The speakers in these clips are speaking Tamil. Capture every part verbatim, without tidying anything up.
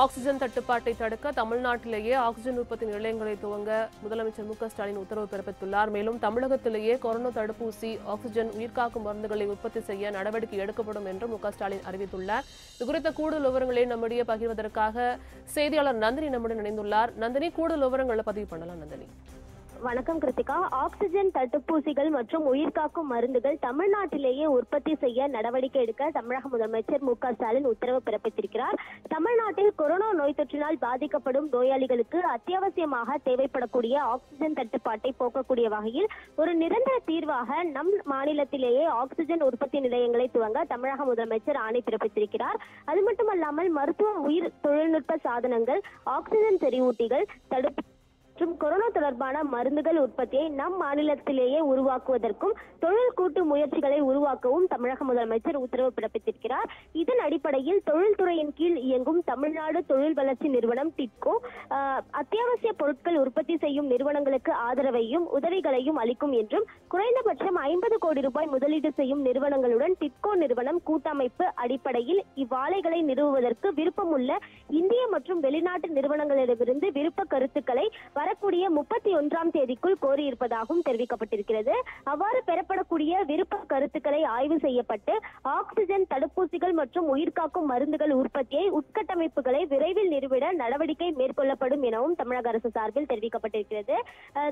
Oxygen தட்டுப்பாட்டை தடுக்க தமிழ்நாட்டிலேயே ஆக்ஸிஜன் உற்பத்தி நிலையங்களை துவங்க முதலமைச்சர் மு.க.ஸ்டாலின் உத்தரவு பிறப்பித்துள்ளார். மேலும் தமிழகத்திலேயே கொரோனா தடுப்பூசி, ஆக்ஸிஜன், உயிர்காக்கும் மருந்துகளை உற்பத்தி செய்ய நடவடிக்கை எடுக்கப்படும் என்று மு.க.ஸ்டாலின் அறிவித்துள்ளார். இதுகுறித்த கூடுதல் விவரங்களை நம்முடைய பகிர்வதற்காக செய்தியாளர் நந்தினி நம்முடன் இணைந்துள்ளார். நந்தினி, கூடுதல் விவரங்களை பதிவு பண்ணலாம். நந்தினி, வணக்கம். கிருத்திகா, ஆக்சிஜன் தடுப்பூசிகள் மற்றும் உயிர்காக்கும் மருந்துகள் தமிழ்நாட்டிலேயே உற்பத்தி செய்ய நடவடிக்கை எடுக்க தமிழக முதலமைச்சர் மு க ஸ்டாலின் உத்தரவு பிறப்பித்திருக்கிறார். தமிழ்நாட்டில் கொரோனா நோய் தொற்றினால் பாதிக்கப்படும் நோயாளிகளுக்கு அத்தியாவசியமாக தேவைப்படக்கூடிய ஆக்சிஜன் தட்டுப்பாட்டை போக்கக்கூடிய வகையில் ஒரு நிரந்தர தீர்வாக நம் மாநிலத்திலேயே ஆக்சிஜன் உற்பத்தி நிலையங்களை துவங்க தமிழக முதலமைச்சர் ஆணை பிறப்பித்திருக்கிறார். அது மட்டுமல்லாமல் மருத்துவ உயிர் தொழில்நுட்ப சாதனங்கள், ஆக்சிஜன் செறிவூட்டிகள், தடுப்பு மற்றும் கொரோனா தொடர்பான மருந்துகள் உற்பத்தியை நம் மாநிலத்திலேயே உருவாக்குவதற்கும் தொழில் கூட்டு முயற்சிகளை உருவாக்கவும் தமிழக முதலமைச்சர் உத்தரவு பிறப்பித்திருக்கிறார். இதன் அடிப்படையில் தொழில்துறையின் கீழ் இயங்கும் தமிழ்நாடு தொழில் வளர்ச்சி நிறுவனம் டிட்கோ அத்தியாவசிய பொருட்கள் உற்பத்தி செய்யும் நிறுவனங்களுக்கு ஆதரவையும் உதவிகளையும் அளிக்கும் என்றும், குறைந்தபட்சம் ஐம்பது கோடி ரூபாய் முதலீடு செய்யும் நிறுவனங்களுடன் டிட்கோ நிறுவனம் கூட்டமைப்பு அடிப்படையில் இவ்வாலைகளை நிறுவுவதற்கு விருப்பமுள்ள இந்திய மற்றும் வெளிநாட்டு நிறுவனங்களிடமிருந்து விருப்ப கருத்துக்களை வரக்கூடிய முப்பத்தி ஒன்றாம் தேதிக்குள் கோரியிருப்பதாகவும் தெரிவிக்கப்பட்டிருக்கிறது. அவ்வாறு பெறப்படக்கூடிய விருப்ப கருத்துக்களை ஆய்வு செய்யப்பட்டு ஆக்சிஜன் தடுப்பூசிகள் மற்றும் உயிர்காக்கும் மருந்துகள் உற்பத்தியை உட்கட்டமைப்புகளை விரைவில் நிறுவிட நடவடிக்கை மேற்கொள்ளப்படும் எனவும் தமிழக அரசு சார்பில் தெரிவிக்கப்பட்டிருக்கிறது.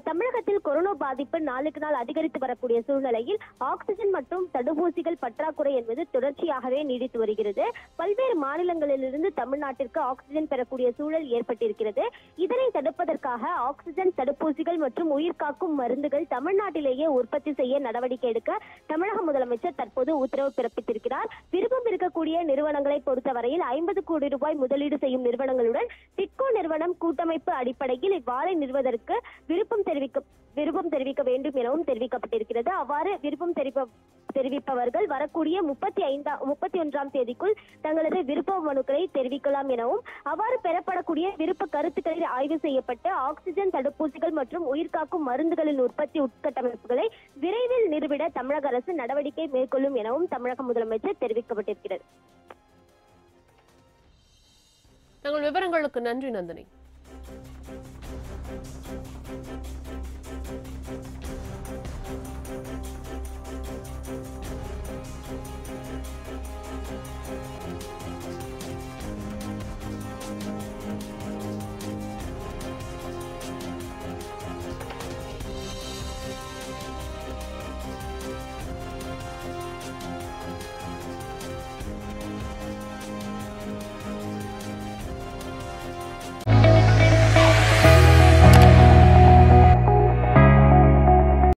தமிழகத்தில் கொரோனா பாதிப்பு நாளுக்கு நாள் அதிகரித்து வரக்கூடிய சூழ்நிலையில் ஆக்சிஜன் மற்றும் தடுப்பூசிகள் பற்றாக்குறை என்பது தொடர்ச்சியாகவே நீடித்து வருகிறது. பல்வேறு மாநிலங்களிலிருந்து தமிழ்நாட்டிற்கு ஆக்சிஜன் பெறக்கூடிய சூழல் ஏற்பட்டிருக்கிறது. இதனை தடுப்பதற்காக ஆக்சிஜன் தடுப்பூசிகள் மற்றும் உயிர்காக்கும் மருந்துகள் தமிழ்நாட்டிலேயே உற்பத்தி செய்ய நடவடிக்கை எடுக்க தமிழக முதலமைச்சர் தற்போது உத்தரவு பிறப்பித்திருக்கிறார். விருப்பம் இருக்கக்கூடிய நிறுவனங்களை பொறுத்தவரையில் ஐம்பது கோடி ரூபாய் முதலீடு செய்யும் நிறுவனங்களுடன் டிட்கோ நிறுவனம் கூட்டமைப்பு அடிப்படையில் இவ்வாலை நிறுவதற்கு விருப்பம் தெரிவிக்க விருப்பம் தெரிவிக்க வேண்டும் எனவும் தெரிவிக்கப்பட்டிருக்கிறது. அவ்வாறு விருப்பம் தெரிவிக்க தெரிவிப்பவர்கள் வரக்கூடிய முப்பத்தி ஐந்தா முப்பத்தி ஒன்றாம் தேதிக்குள் தங்களது விருப்ப மனுக்களை தெரிவிக்கலாம் எனவும், அவ்வாறு பெறப்படக்கூடிய விருப்ப கருத்துக்களை ஆய்வு செய்யப்பட்டு ஆக்சிஜன் தடுப்பூசிகள் மற்றும் உயிர்காக்கும் மருந்துகளின் உற்பத்தி உட்கட்டமைப்புகளை விரைவில் நிறுவிட தமிழக அரசு நடவடிக்கை மேற்கொள்ளும் எனவும் தமிழக முதலமைச்சர் தெரிவிக்கப்பட்டிருக்கிறது. தங்கள் விவரங்களுக்கு நன்றி நந்தினி.